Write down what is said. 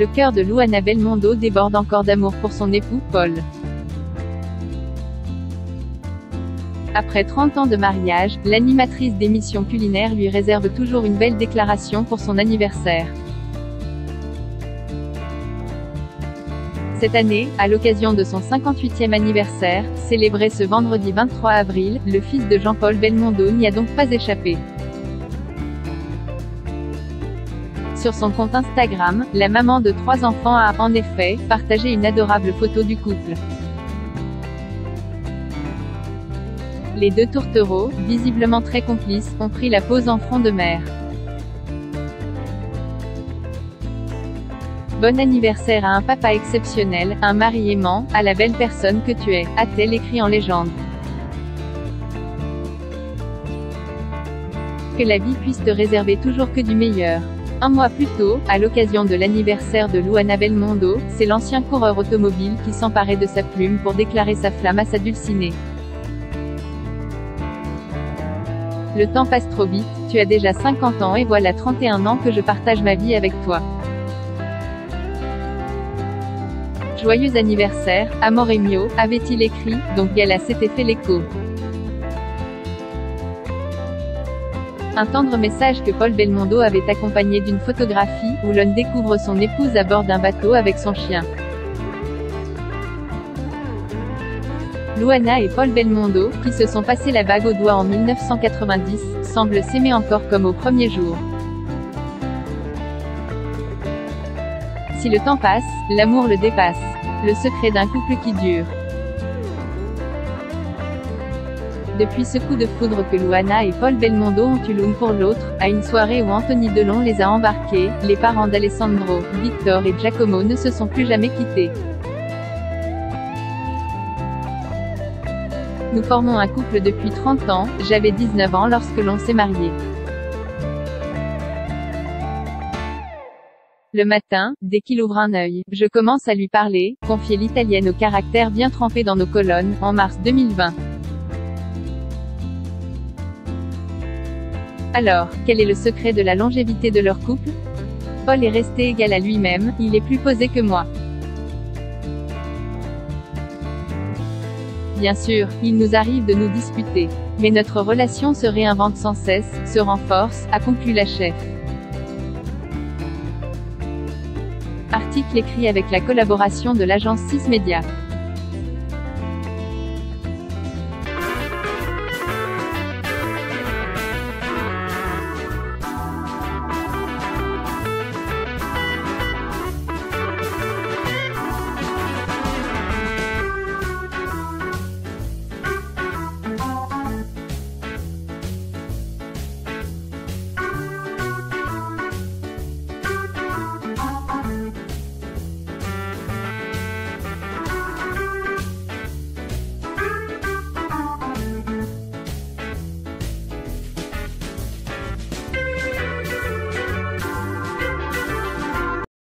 le cœur de Luana Belmondo déborde encore d'amour pour son époux, Paul. Après 30 ans de mariage, l'animatrice d'émissions culinaires lui réserve toujours une belle déclaration pour son anniversaire. Cette année, à l'occasion de son 58e anniversaire, célébré ce vendredi 23 avril, le fils de Jean-Paul Belmondo n'y a donc pas échappé. Sur son compte Instagram, la maman de 3 enfants a, en effet, partagé une adorable photo du couple. Les deux tourtereaux, visiblement très complices, ont pris la pose en front de mer. Bon anniversaire à un papa exceptionnel, un mari aimant, à la belle personne que tu es, a-t-elle écrit en légende. Que la vie puisse te réserver toujours que du meilleur. Un mois plus tôt, à l'occasion de l'anniversaire de Luana Belmondo, c'est l'ancien coureur automobile qui s'emparait de sa plume pour déclarer sa flamme à sa dulcinée. Le temps passe trop vite, tu as déjà 50 ans et voilà 31 ans que je partage ma vie avec toi. Joyeux anniversaire, Amor et Mio, avait-il écrit, donc Gala s'était fait l'écho. Un tendre message que Paul Belmondo avait accompagné d'une photographie, où l'on découvre son épouse à bord d'un bateau avec son chien. Luana et Paul Belmondo, qui se sont passés la bague au doigt en 1990, semblent s'aimer encore comme au premier jour. Si le temps passe, l'amour le dépasse. Le secret d'un couple qui dure. Depuis ce coup de foudre que Luana et Paul Belmondo ont eu l'un pour l'autre, à une soirée où Anthony Delon les a embarqués, les parents d'Alessandro, Victor et Giacomo ne se sont plus jamais quittés. Nous formons un couple depuis 30 ans, j'avais 19 ans lorsque l'on s'est marié. Le matin, dès qu'il ouvre un œil, je commence à lui parler, confier l'italienne au caractère bien trempé dans nos colonnes, en mars 2020. Alors, quel est le secret de la longévité de leur couple? Paul est resté égal à lui-même, il est plus posé que moi. Bien sûr, il nous arrive de nous disputer. Mais notre relation se réinvente sans cesse, se renforce, a conclu la chef. Article écrit avec la collaboration de l'agence 6 Médias.